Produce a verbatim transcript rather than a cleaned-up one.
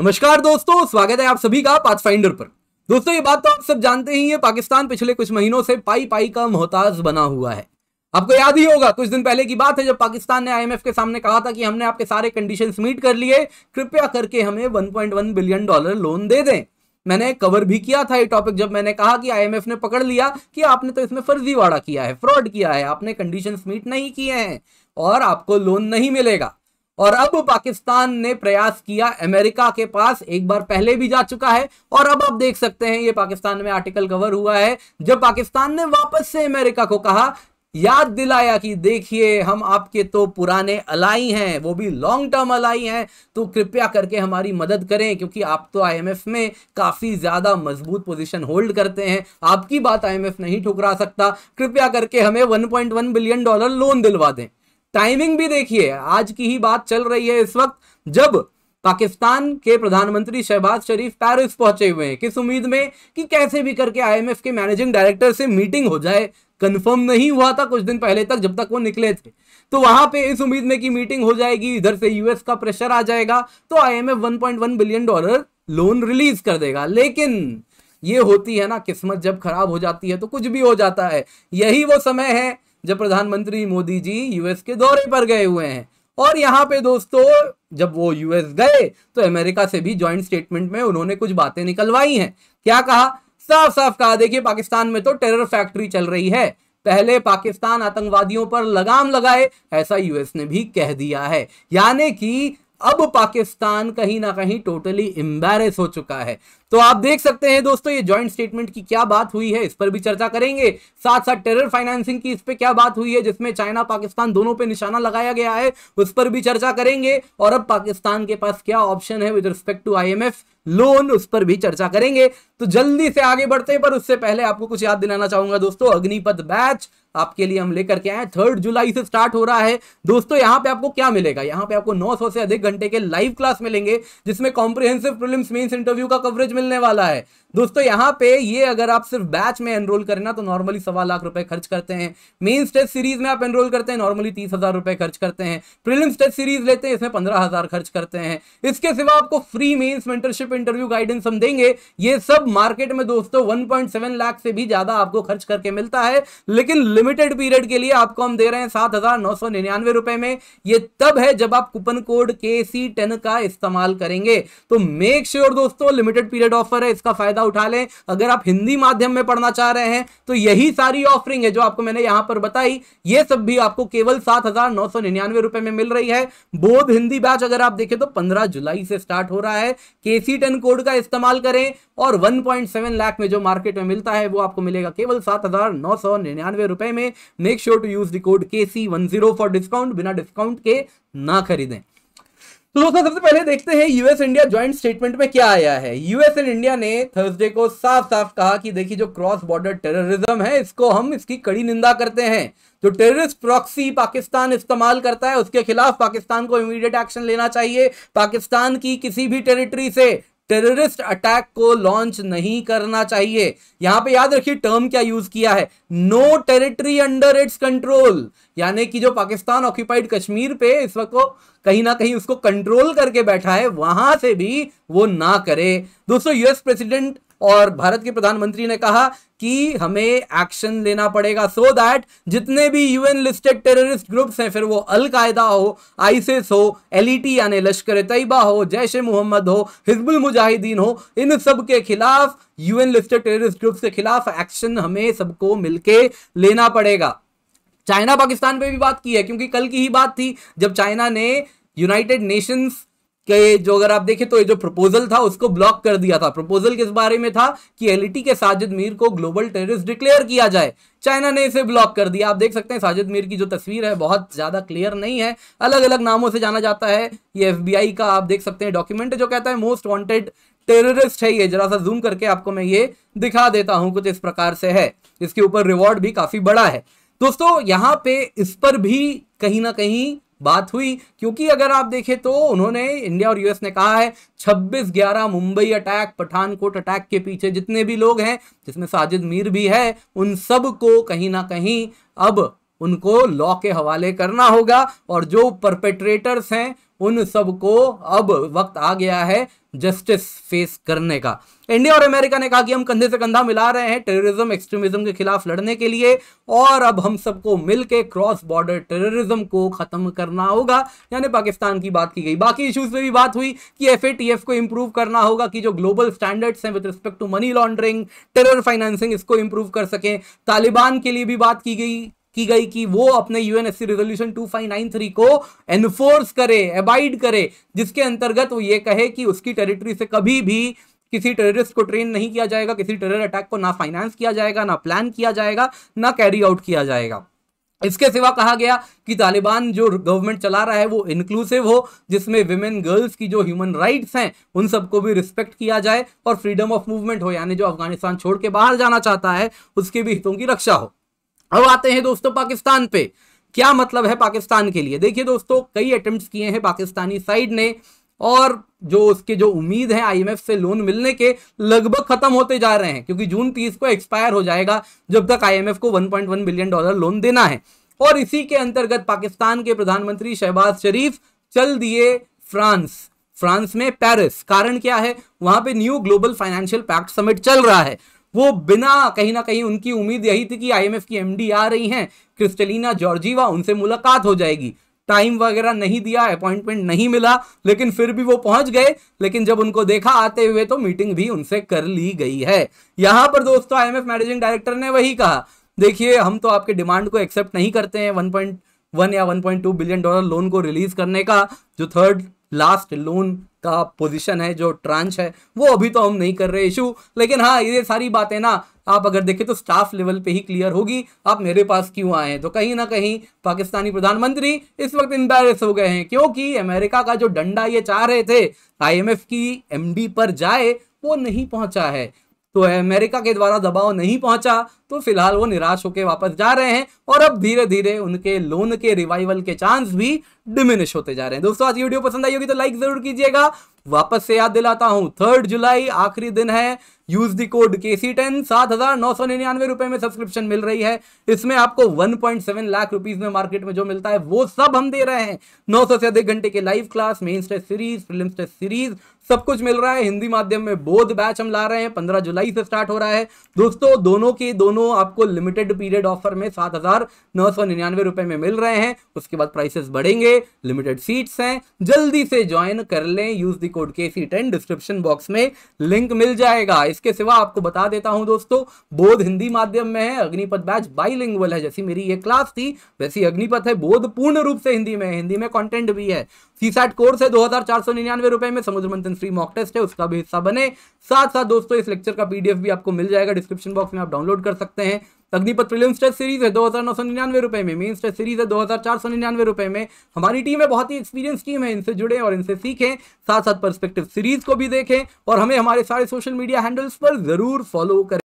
नमस्कार दोस्तों, स्वागत है आप सभी का पाथ फाइंडर पर। दोस्तों, ये बात तो आप सब जानते ही है, पाकिस्तान पिछले कुछ महीनों से पाई पाई का मोहताज बना हुआ है। आपको याद ही होगा, कुछ दिन पहले की बात है जब पाकिस्तान ने आईएमएफ के सामने कहा था कि हमने आपके सारे कंडीशंस मीट कर लिए, कृपया करके हमें one point one billion dollar loan दे दें। मैंने कवर भी किया था ये टॉपिक जब मैंने कहा कि आईएमएफ ने पकड़ लिया कि आपने तो इसमें फर्जीवाड़ा किया है, फ्रॉड किया है, आपने कंडीशंस मीट नहीं किए हैं और आपको लोन नहीं मिलेगा। और अब पाकिस्तान ने प्रयास किया, अमेरिका के पास एक बार पहले भी जा चुका है और अब आप देख सकते हैं ये पाकिस्तान में आर्टिकल कवर हुआ है जब पाकिस्तान ने वापस से अमेरिका को कहा, याद दिलाया कि देखिए हम आपके तो पुराने अलाई हैं, वो भी लॉन्ग टर्म अलाई हैं, तो कृपया करके हमारी मदद करें क्योंकि आप तो आईएमएफ में काफ़ी ज़्यादा मजबूत पोजीशन होल्ड करते हैं, आपकी बात आईएमएफ नहीं ठुकरा सकता, कृपया करके हमें one point one billion dollar loan दिलवा दें। टाइमिंग भी देखिए, आज की ही बात चल रही है इस वक्त जब पाकिस्तान के प्रधानमंत्री शहबाज शरीफ पेरिस पहुंचे हुए हैं, किस उम्मीद में कि कैसे भी करके आईएमएफ के मैनेजिंग डायरेक्टर से मीटिंग हो जाए। कंफर्म नहीं हुआ था कुछ दिन पहले तक जब तक वो निकले थे, तो वहां पे इस उम्मीद में कि मीटिंग हो जाएगी, इधर से यूएस का प्रेशर आ जाएगा तो IMF one point one billion dollar loan release कर देगा। लेकिन ये होती है ना किस्मत, जब खराब हो जाती है तो कुछ भी हो जाता है। यही वो समय है जब प्रधानमंत्री मोदी जी यूएस के दौरे पर गए हुए हैं और यहाँ पे दोस्तों जब वो यूएस गए तो अमेरिका से भी जॉइंट स्टेटमेंट में उन्होंने कुछ बातें निकलवाई हैं। क्या कहा? साफ साफ कहा, देखिए पाकिस्तान में तो टेरर फैक्ट्री चल रही है, पहले पाकिस्तान आतंकवादियों पर लगाम लगाए, ऐसा यूएस ने भी कह दिया है। यानी कि अब पाकिस्तान कहीं ना कहीं टोटली एम्बैरेस हो चुका है। तो आप देख सकते हैं दोस्तों ये जॉइंट स्टेटमेंट की क्या बात हुई है, इस पर भी चर्चा करेंगे। साथ साथ टेरर फाइनेंसिंग की इस पे क्या बात हुई है जिसमें चाइना पाकिस्तान दोनों पे निशाना लगाया गया है, उस पर भी चर्चा करेंगे। और अब पाकिस्तान के पास क्या ऑप्शन है with respect to IMF loan, उस पर भी चर्चा करेंगे। तो जल्दी से आगे बढ़ते हैं, पर उससे पहले आपको कुछ याद दिलाना चाहूंगा दोस्तों। अग्निपथ बैच आपके लिए हम लेकर के आए, थर्ड जुलाई से स्टार्ट हो रहा है दोस्तों। यहाँ पे आपको क्या मिलेगा? यहाँ पे आपको नौ सौ से अधिक घंटे के लाइव क्लास मिलेंगे जिसमें कॉम्प्रिहेंसिव प्रीलिम्स मेंस इंटरव्यू का कवरेज मिलने वाला है दोस्तों। यहाँ पे ये अगर आप सिर्फ बैच में एनरोल करना तो नॉर्मली सवा लाख रुपए खर्च करते हैं, मेंस टेस्ट सीरीज में आप एनरोल करते हैं नॉर्मली तीस हजार रुपए खर्च करते हैं, प्रीलिम्स टेस्ट सीरीज लेते हैं इसमें पंद्रह हजार खर्च करते हैं। इसके सिवा आपको free mains mentorship interview guidance हम देंगे। ये सब मार्केट में दोस्तों वन पॉइंट सेवन लाख से भी ज्यादा आपको खर्च करके मिलता है, लेकिन लिमिटेड पीरियड के लिए आपको हम दे रहे हैं सात हजार नौ सौ निन्यानवे रुपए में। ये तब है जब आप coupon code K C ten का इस्तेमाल करेंगे, तो मेक श्योर दोस्तों लिमिटेड पीरियड ऑफर है, इसका फायदा उठा लें। अगर आप हिंदी माध्यम में पढ़ना चाह रहे हैं तो यही सारी ऑफरिंग है जो आपको मैंने यहां पर बताई, ये सब भी आपको केवल सात हजार नौ सौ निन्यानवे रुपए में मिल रही है। बोध हिंदी बैच अगर आप देखें तो पंद्रह जुलाई से स्टार्ट हो रहा है, के सी टेन कोड का इस्तेमाल करें और वन पॉइंट सेवन लाख में जो मार्केट में मिलता है वो आपको मिलेगा केवल सात हजार नौ सौ निन्यानवे रुपए में। Make sure to use the code K C ten for discount, बिना डिस्काउंट के ना खरीदें। तो दोस्तों सबसे पहले देखते हैं यूएस इंडिया जॉइंट स्टेटमेंट में क्या आया है। यूएस एंड इंडिया ने थर्सडे को साफ साफ कहा कि देखिए जो क्रॉस बॉर्डर टेररिज्म है इसको हम इसकी कड़ी निंदा करते हैं, जो टेररिस्ट प्रॉक्सी पाकिस्तान इस्तेमाल करता है उसके खिलाफ पाकिस्तान को इमीडिएट एक्शन लेना चाहिए। पाकिस्तान की किसी भी टेरिटरी से टेररिस्ट अटैक को लॉन्च नहीं करना चाहिए। यहां पे याद रखिए टर्म क्या यूज किया है, no territory under its control, यानी कि जो पाकिस्तान ऑक्यूपाइड कश्मीर पे इस वक्त कहीं ना कहीं उसको कंट्रोल करके बैठा है वहां से भी वो ना करे। दोस्तों यूएस प्रेसिडेंट और भारत के प्रधानमंत्री ने कहा कि हमें एक्शन लेना पड़ेगा सो so दैट जितने भी यूएन लिस्टेड टेररिस्ट ग्रुप्स हैं, फिर वो अलकायदा हो, आईसिस हो, एलईटी यानी लश्कर तैयबा हो, जैश ए मोहम्मद हो, हिजबुल मुजाहिदीन हो, इन सब के खिलाफ, यूएन लिस्टेड टेररिस्ट ग्रुप्स के खिलाफ एक्शन हमें सबको मिलके लेना पड़ेगा। चाइना पाकिस्तान पर भी बात की है क्योंकि कल की ही बात थी जब चाइना ने यूनाइटेड नेशंस के जो अगर आप देखें तो ये जो प्रपोजल था उसको ब्लॉक कर दिया था। प्रपोजल किस बारे में था कि एलईटी के साजिद मीर को ग्लोबल टेररिस्ट डिक्लेयर किया जाए, चाइना ने इसे ब्लॉक कर दिया। आप देख सकते हैं साजिद मीर की जो तस्वीर है बहुत ज़्यादा क्लियर नहीं है, अलग अलग नामों से जाना जाता है। ये एफबीआई का आप देख सकते हैं डॉक्यूमेंट जो कहता है मोस्ट वॉन्टेड टेररिस्ट है ये, जरा सा जूम करके आपको मैं ये दिखा देता हूँ, कुछ इस प्रकार से है, इसके ऊपर रिवॉर्ड भी काफ़ी बड़ा है दोस्तों। यहाँ पे इस पर भी कहीं ना कहीं बात हुई क्योंकि अगर आप देखें तो उन्होंने इंडिया और यूएस ने कहा है छब्बीस ग्यारह मुंबई अटैक, पठानकोट अटैक के पीछे जितने भी लोग हैं जिसमें साजिद मीर भी है, उन सब को कहीं ना कहीं अब उनको लॉ के हवाले करना होगा और जो परपेट्रेटर्स हैं उन सबको अब वक्त आ गया है जस्टिस फेस करने का। इंडिया और अमेरिका ने कहा कि हम कंधे से कंधा मिला रहे हैं टेररिज्म एक्सट्रीमिज्म के खिलाफ लड़ने के लिए और अब हम सबको मिलके क्रॉस बॉर्डर टेररिज्म को खत्म करना होगा। यानी पाकिस्तान की बात की गई। बाकी इश्यूज में भी बात हुई कि एफएटीएफ को इंप्रूव करना होगा कि जो ग्लोबल स्टैंडर्ड्स हैं with respect to money laundering terror financing इसको इंप्रूव कर सकें। तालिबान के लिए भी बात की गई की गई कि वो अपने UNSC resolution two five nine three को एनफोर्स करे अबाइड करे जिसके अंतर्गत वो ये कहे कि उसकी टेरिटरी से कभी भी किसी टेररिस्ट को ट्रेन नहीं किया जाएगा, किसी टेरर अटैक को ना फाइनेंस किया जाएगा, ना प्लान किया जाएगा, ना कैरी आउट किया जाएगा। इसके सिवा कहा गया कि तालिबान जो गवर्नमेंट चला रहा है वो इंक्लूसिव हो जिसमें विमेन गर्ल्स की जो ह्यूमन राइट्स हैं उन सबको भी रिस्पेक्ट किया जाए और फ्रीडम ऑफ मूवमेंट हो, यानी जो अफगानिस्तान छोड़ के बाहर जाना चाहता है उसके भी हितों की रक्षा हो। अब आते हैं दोस्तों पाकिस्तान पे, क्या मतलब है पाकिस्तान के लिए। देखिए दोस्तों, कई अटेम्प्ट्स किए हैं पाकिस्तानी साइड ने और जो उसके जो उम्मीद है आईएमएफ से लोन मिलने के लगभग खत्म होते जा रहे हैं क्योंकि जून तीस को एक्सपायर हो जाएगा जब तक आईएमएफ को one point one billion dollar loan देना है। और इसी के अंतर्गत पाकिस्तान के प्रधानमंत्री शहबाज शरीफ चल दिए फ्रांस, फ्रांस में पेरिस। कारण क्या है, वहां पर new global financial pact summit चल रहा है। वो बिना कहीं ना कहीं उनकी उम्मीद यही थी कि आईएमएफ की एमडी आ रही हैं क्रिस्टेलिना जॉर्जीवा, उनसे मुलाकात हो जाएगी। टाइम वगैरह नहीं दिया, अपॉइंटमेंट नहीं मिला, लेकिन फिर भी वो पहुंच गए। लेकिन जब उनको देखा आते हुए तो मीटिंग भी उनसे कर ली गई है। यहाँ पर दोस्तों आईएमएफ मैनेजिंग डायरेक्टर ने वही कहा, देखिए हम तो आपके डिमांड को एक्सेप्ट नहीं करते हैं वन पॉइंट वन या one point two billion dollar loan को रिलीज करने का, जो थर्ड लास्ट लोन का पोजीशन है, जो ट्रांच है, वो अभी तो हम नहीं कर रहे इशू। लेकिन हाँ, ये सारी बातें ना आप अगर देखें तो स्टाफ लेवल पे ही क्लियर होगी, आप मेरे पास क्यों आए हैं। तो कहीं ना कहीं पाकिस्तानी प्रधानमंत्री इस वक्त एम्बैरेस हो गए हैं क्योंकि अमेरिका का जो डंडा ये चाह रहे थे आईएमएफ की एमडी पर जाए वो नहीं पहुंचा है। तो अमेरिका के द्वारा दबाव नहीं पहुंचा तो फिलहाल वो निराश होकर वापस जा रहे हैं और अब धीरे धीरे उनके लोन के रिवाइवल के चांस भी डिमिनिश होते जा रहे हैं। दोस्तों आज वीडियो पसंद आई होगी तो लाइक जरूर कीजिएगा। वापस से याद दिलाता हूं, थर्ड जुलाई आखिरी दिन है। Use the code K C ten, सात हजार नौ सौ निन्यानवे रुपए में सब्सक्रिप्शन मिल रही है। इसमें आपको one point seven lakh rupees में मार्केट में जो मिलता है वो सब हम दे रहे हैं। नौ सौ से अधिक घंटे के live class, mains test series, prelims test series, सब कुछ मिल रहा है। हिंदी माध्यम में बोध बैच हम ला रहे हैं, पंद्रह जुलाई से स्टार्ट हो रहा है दोस्तों। दोनों के दोनों आपको लिमिटेड पीरियड ऑफर में सात हजार नौ सौ निन्यानवे रुपए में मिल रहे हैं। उसके बाद प्राइसेस बढ़ेंगे, लिमिटेड सीट्स हैं, जल्दी से ज्वाइन कर लें। Use the code K C ten, description box में लिंक मिल जाएगा। इसके सिवा आपको बता देता हूं दोस्तों, बोध हिंदी माध्यम में है, अग्निपथ बैच बाइलिंगुअल है। जैसी मेरी ये क्लास थी वैसी अग्निपथ है, बोध पूर्ण रूप से हिंदी में है, हिंदी में कंटेंट भी है। सीसैट कोर्स है दो हजार चार सौ निन्यानवे रुपए में, समुद्र मंथन फ्री मॉक टेस्ट है, उसका भी हिस्सा बने। साथ साथ दोस्तों इस लेक्चर का पीडीएफ भी आपको मिल जाएगा, डिस्क्रिप्शन बॉक्स में आप डाउनलोड कर सकते हैं। अग्निपथ प्रीलिम्स टेस्ट सीरीज है दो हजार नौ सौ निन्यानवे रुपए में, मेंस टेस्ट सीरीज है दो हजार चार सौ निन्यानवे रुपए में। हमारी टीम है, बहुत ही एक्सपीरियंस टीम है, इनसे जुड़े और इनसे सीखें। साथ साथ पर्सपेक्टिव सीरीज को भी देखें और हमें हमारे सारे सोशल मीडिया हैंडल्स पर जरूर फॉलो करें।